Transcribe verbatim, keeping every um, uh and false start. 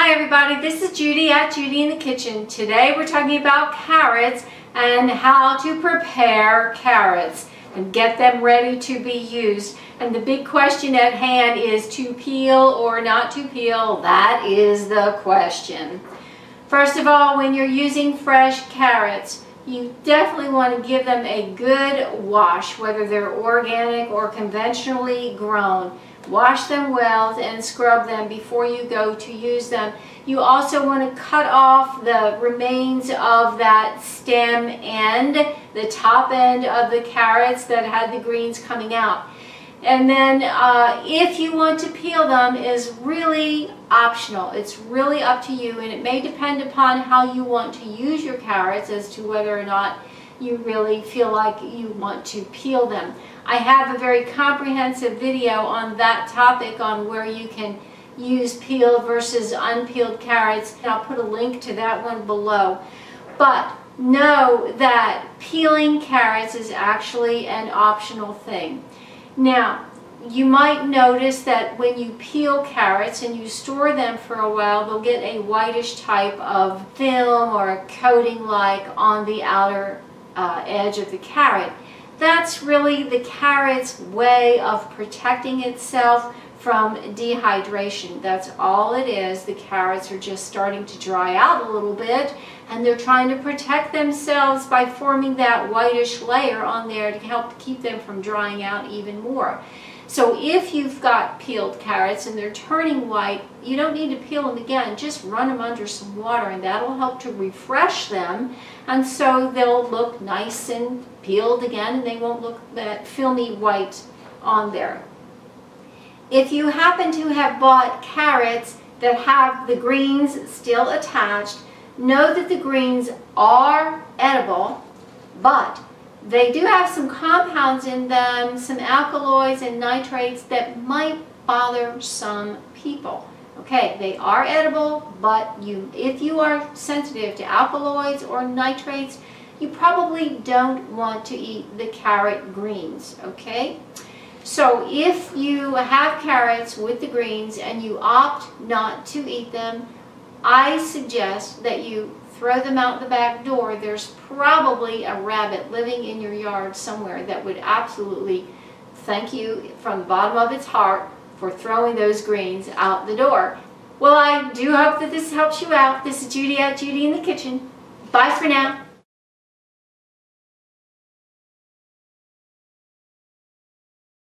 Hi everybody, this is Judy at Judy in the Kitchen. Today we're talking about carrots and how to prepare carrots and get them ready to be used. And the big question at hand is to peel or not to peel. That is the question. First of all, when you're using fresh carrots, you definitely want to give them a good wash, whether they're organic or conventionally grown. Wash them well and scrub them before you go to use them. You also want to cut off the remains of that stem end, the top end of the carrots that had the greens coming out. And then uh, if you want to peel them is really optional. It's really up to you, and it may depend upon how you want to use your carrots as to whether or not you really feel like you want to peel them. I have a very comprehensive video on that topic on where you can use peeled versus unpeeled carrots. I'll put a link to that one below. But know that peeling carrots is actually an optional thing. Now, you might notice that when you peel carrots and you store them for a while, they'll get a whitish type of film or a coating like on the outer uh, edge of the carrot. That's really the carrot's way of protecting itself from dehydration. That's all it is. The carrots are just starting to dry out a little bit, and they're trying to protect themselves by forming that whitish layer on there to help keep them from drying out even more. So if you've got peeled carrots and they're turning white, you don't need to peel them again. Just run them under some water, and that'll help to refresh them, and so they'll look nice and peeled again, and they won't look that filmy white on there. If you happen to have bought carrots that have the greens still attached, know that the greens are edible, but they do have some compounds in them, some alkaloids and nitrates that might bother some people. Okay, they are edible, but you, if you are sensitive to alkaloids or nitrates, you probably don't want to eat the carrot greens, okay? So if you have carrots with the greens and you opt not to eat them, I suggest that you throw them out the back door. There's probably a rabbit living in your yard somewhere that would absolutely thank you from the bottom of its heart for throwing those greens out the door. Well, I do hope that this helps you out. This is Judy at Judy in the Kitchen. Bye for now.